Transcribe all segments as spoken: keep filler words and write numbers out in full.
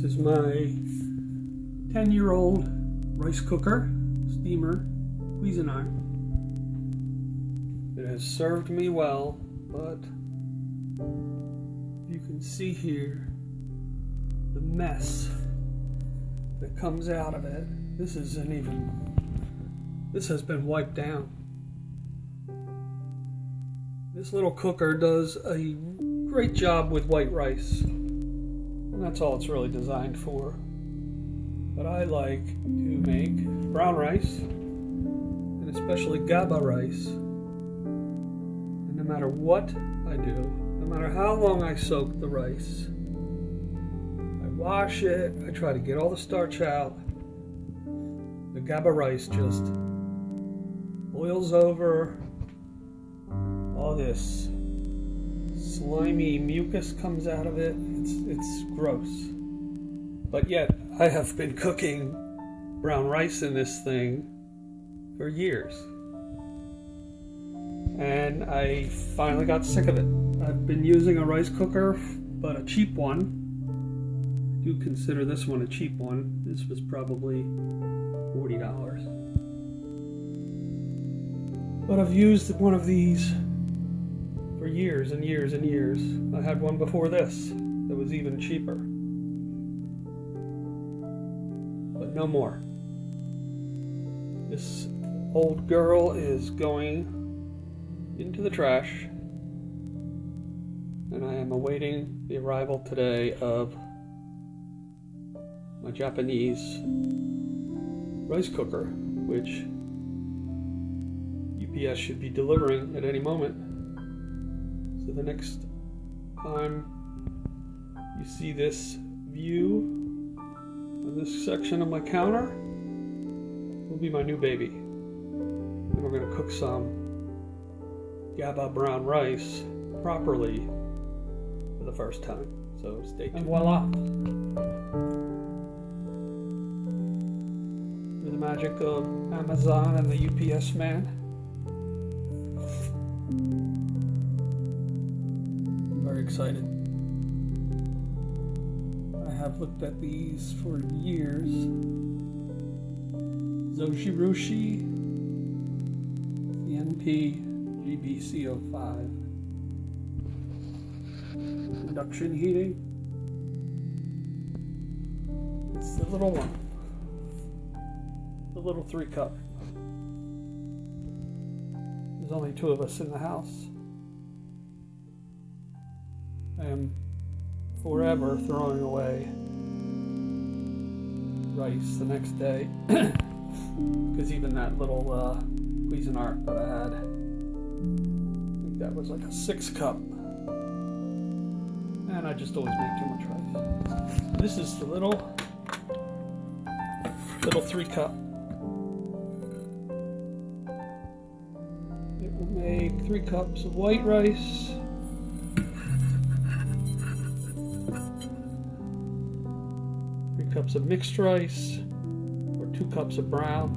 This is my ten year old rice cooker, steamer, Cuisinart. It has served me well, but you can see here the mess that comes out of it. This isn't even, this has been wiped down. This little cooker does a great job with white rice, and that's all it's really designed for. But I like to make brown rice, and especially GABA rice. And no matter what I do, no matter how long I soak the rice, I wash it, I try to get all the starch out, the GABA rice just boils over. All this slimy mucus comes out of it. It's, it's gross. But yet, I have been cooking brown rice in this thing for years. And I finally got sick of it. I've been using a rice cooker, but a cheap one. I do consider this one a cheap one. This was probably forty dollars. But I've used one of these for years and years and years. I had one before this that was even cheaper. But no more. This old girl is going into the trash, and I am awaiting the arrival today of my Japanese rice cooker, which U P S should be delivering at any moment. So the next time you see this view of this section of my counter, will be my new baby. And we're going to cook some GABA brown rice properly for the first time. So stay tuned. And voila! Through the magic of Amazon and the U P S man, excited. I have looked at these for years. Zojirushi, the N P G B C zero five. Induction heating. It's the little one. The little three cup. There's only two of us in the house. I am forever throwing away rice the next day, because even that little uh, Cuisinart that I had, I think that was like a six cup, and I just always make too much rice. This is the little, little three cup. It will make three cups of white rice, cups of mixed rice, or two cups of brown,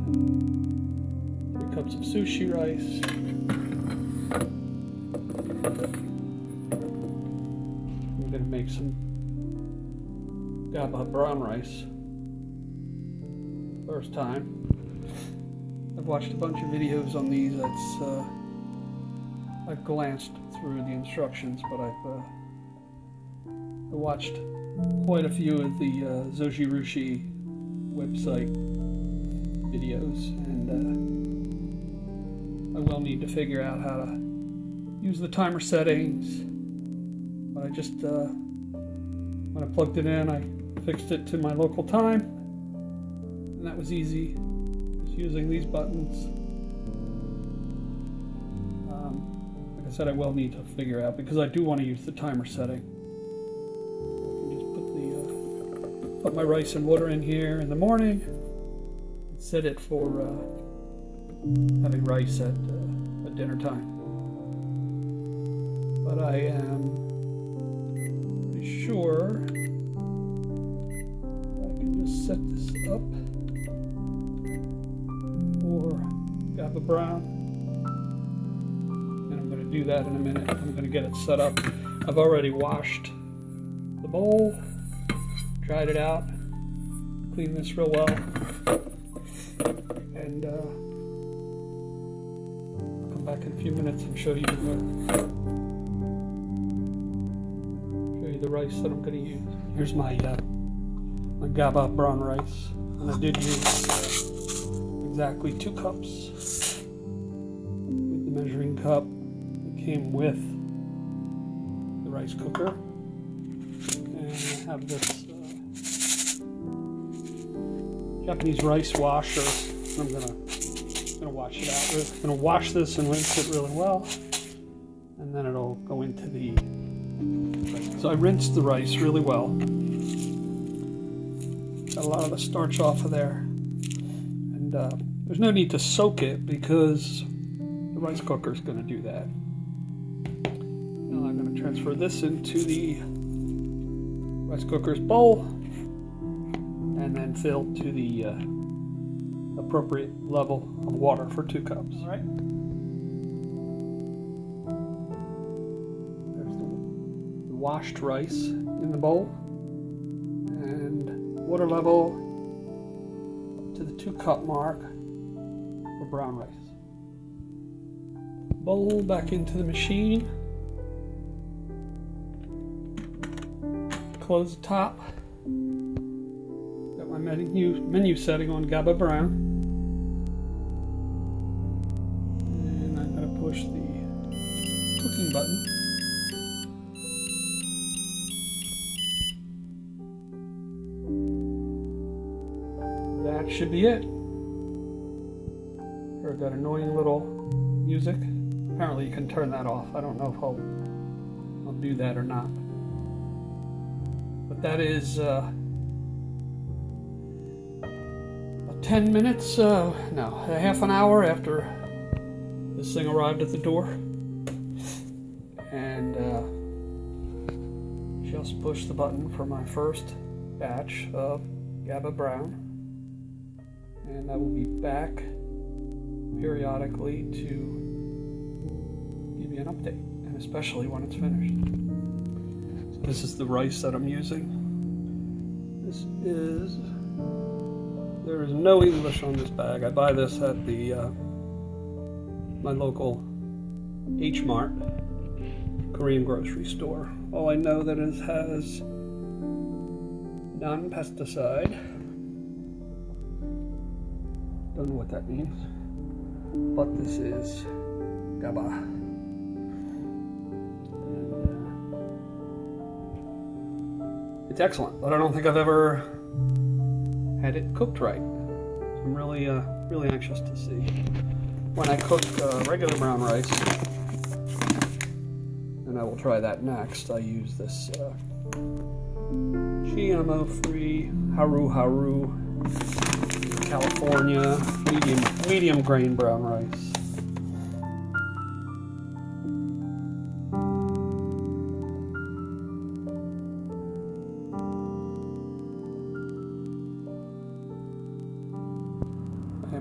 three cups of sushi rice, I'm going to make some GABA brown rice, first time. I've watched a bunch of videos on these. That's, uh, I've glanced through the instructions, but I've uh, I watched quite a few of the uh, Zojirushi website videos, and uh, I will need to figure out how to use the timer settings. But I just, uh, when I plugged it in, I fixed it to my local time, and that was easy, just using these buttons. Um, like I said, I will need to figure out, because I do want to use the timer setting. Put my rice and water in here in the morning and set it for uh, having rice at, uh, at dinner time. But I am pretty sure I can just set this up for GABA brown, and I'm going to do that in a minute. I'm going to get it set up. I've already washed the bowl. tried it out, cleaned this real well, and uh, I'll come back in a few minutes and show you what, show you the rice that I'm going to use. Here's my uh, my GABA brown rice, and I did use exactly two cups with the measuring cup that came with the rice cooker. And I have this uh, Japanese rice washer. I'm gonna gonna wash it out. Really. I'm gonna wash this and rinse it really well, and then it'll go into the. So I rinsed the rice really well. Got a lot of the starch off of there, and uh, there's no need to soak it because the rice cooker is gonna do that. Now I'm gonna transfer this into the rice cooker's bowl and then fill to the uh, appropriate level of water for two cups. All right. There's the washed rice in the bowl and water level up to the two cup mark for brown rice. Bowl back into the machine. Close the top. Got my menu menu setting on GABA brown, and I'm going to push the cooking button. That should be it. I've got annoying little music. Apparently, you can turn that off. I don't know if I'll I'll do that or not. But that is uh, ten minutes, uh, no, half an hour after this thing arrived at the door. And uh, just pushed the button for my first batch of GABA brown. And I will be back periodically to give you an update, and especially when it's finished. This is the rice that I'm using. This is, there is no English on this bag. I buy this at the, uh, my local H Mart, Korean grocery store. All I know that it has non-pesticide. Don't know what that means, but this is GABA. It's excellent, but I don't think I've ever had it cooked right. So I'm really, uh, really anxious to see. When I cook uh, regular brown rice, and I will try that next, I use this uh, G M O-free Haru Haru California medium, medium grain brown rice.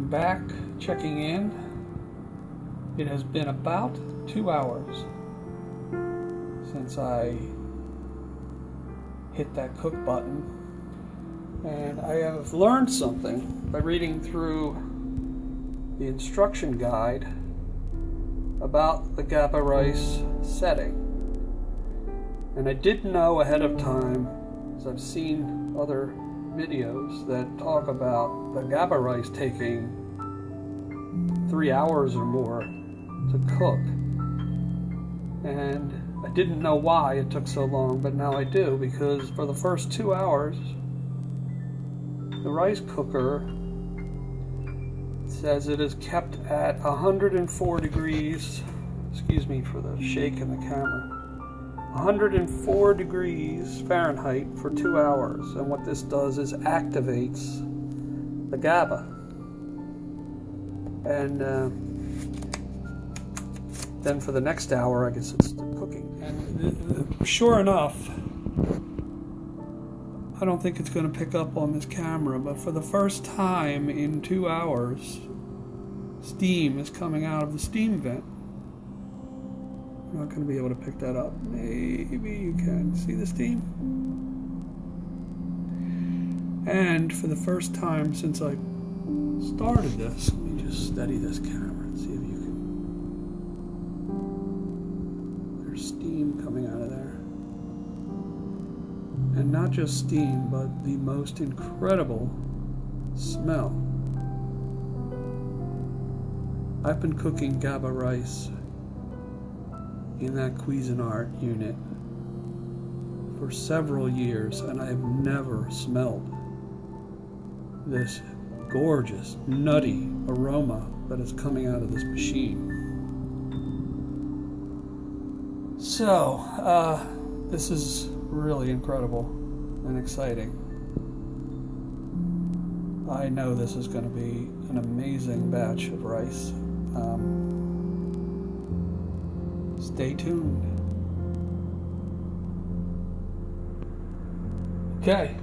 Back checking in. It has been about two hours since I hit that cook button, and I have learned something by reading through the instruction guide about the GABA rice setting. And I did know ahead of time, as I've seen other videos that talk about the GABA rice taking three hours or more to cook, and I didn't know why it took so long, but now I do, because for the first two hours the rice cooker says it is kept at one hundred four degrees, excuse me for the shake in the camera, one hundred four degrees Fahrenheit for two hours, and what this does is activates the GABA. And uh, then for the next hour, I guess it's still cooking. And sure enough, I don't think it's going to pick up on this camera, but for the first time in two hours, steam is coming out of the steam vent. I'm not going to be able to pick that up. Maybe you can see the steam. And for the first time since I started this, let me just steady this camera and see if you can. There's steam coming out of there. And not just steam, but the most incredible smell. I've been cooking GABA rice in that Cuisinart unit for several years, and I've never smelled this gorgeous, nutty aroma that is coming out of this machine. So, uh, this is really incredible and exciting. I know this is going to be an amazing batch of rice. Um, stay tuned. Okay,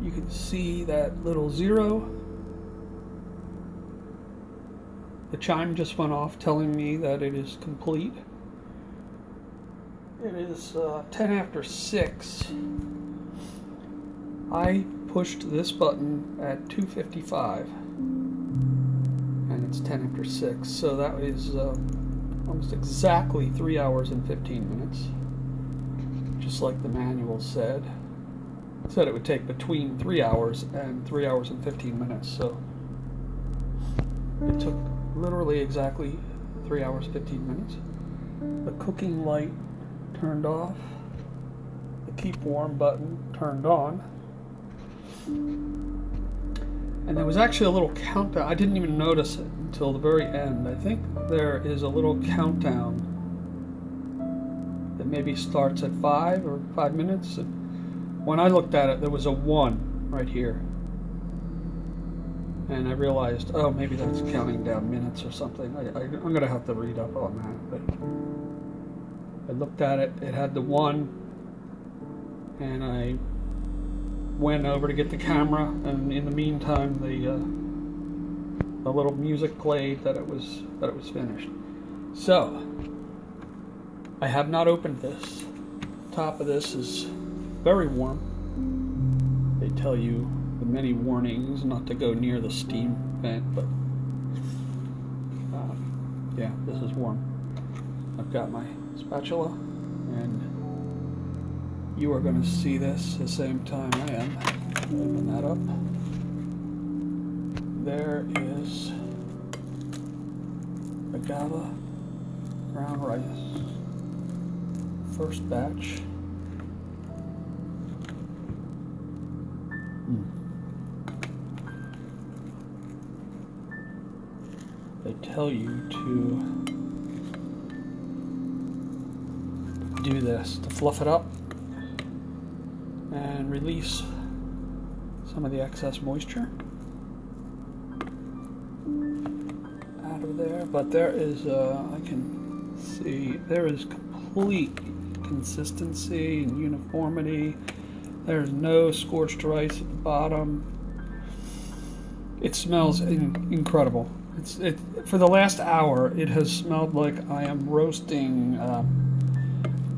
you can see that little zero. The chime just went off telling me that it is complete. It is uh, ten after six. I pushed this button at two fifty-five and it's ten after six, so that is uh, almost exactly three hours and fifteen minutes, just like the manual said. It said it would take between three hours and three hours and fifteen minutes, so it took literally exactly three hours fifteen minutes. The cooking light turned off, the keep warm button turned on, and there was actually a little countdown. I didn't even notice it until the very end. I think there is a little countdown that maybe starts at five or five minutes. And when I looked at it, there was a one right here. And I realized, oh, maybe that's counting down minutes or something. I, I, I'm going to have to read up on that. But I looked at it, it had the one, and I went over to get the camera, and in the meantime, the uh, the little music played that it was that it was finished. So I have not opened this. The top of this is very warm. They tell you the many warnings not to go near the steam vent, but uh, yeah, this is warm. I've got my spatula and. You are going to see this the same time I am. Open that up. There is the GABA brown rice. First batch. Mm. They tell you to do this, to fluff it up and release some of the excess moisture out of there. But there is, uh, I can see, there is complete consistency and uniformity. There's no scorched rice at the bottom. It smells in incredible. It's it for the last hour. It has smelled like I am roasting. Uh,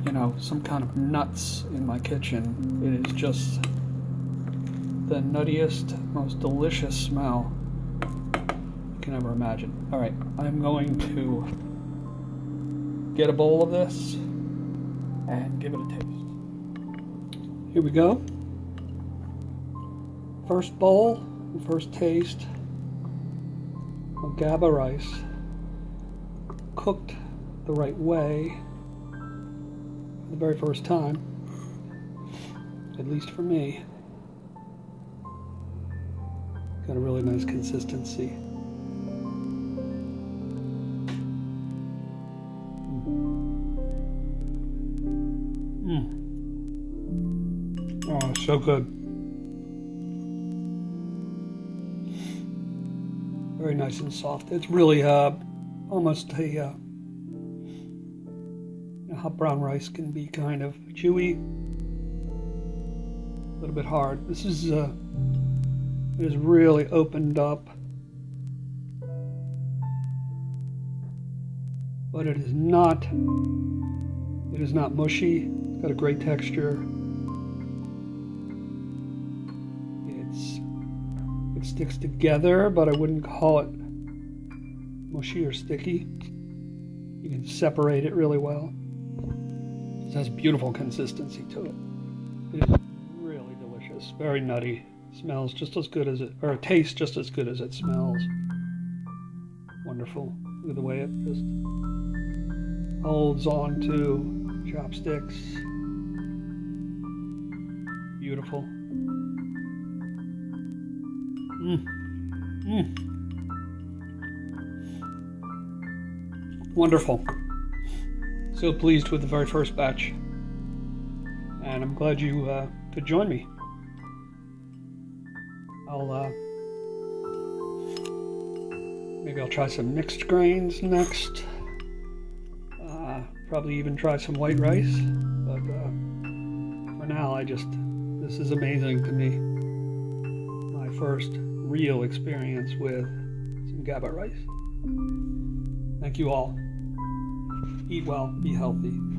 you know, some kind of nuts in my kitchen. It is just the nuttiest, most delicious smell you can ever imagine. All right, I'm going to get a bowl of this and give it a taste. Here we go. First bowl, first taste of GABA rice, cooked the right way. The very first time, at least for me. Got a really nice consistency. Mm. Oh, so good. Very nice and soft. It's really uh, almost a uh, hot brown rice can be kind of chewy, a little bit hard. This is uh, it is really opened up, but it is not. It is not mushy. It's got a great texture. it's it sticks together, but I wouldn't call it mushy or sticky. You can separate it really well. It has beautiful consistency to it. It is really delicious, very nutty. Smells just as good as it, or tastes just as good as it smells. Wonderful. Look at the way it just holds on to chopsticks. Beautiful. Mmm. Mmm. Wonderful. So pleased with the very first batch. And I'm glad you uh, could join me. I'll, uh, maybe I'll try some mixed grains next. Uh, probably even try some white rice. But uh, for now, I just, this is amazing to me. My first real experience with some GABA rice. Thank you all. Eat well, be healthy.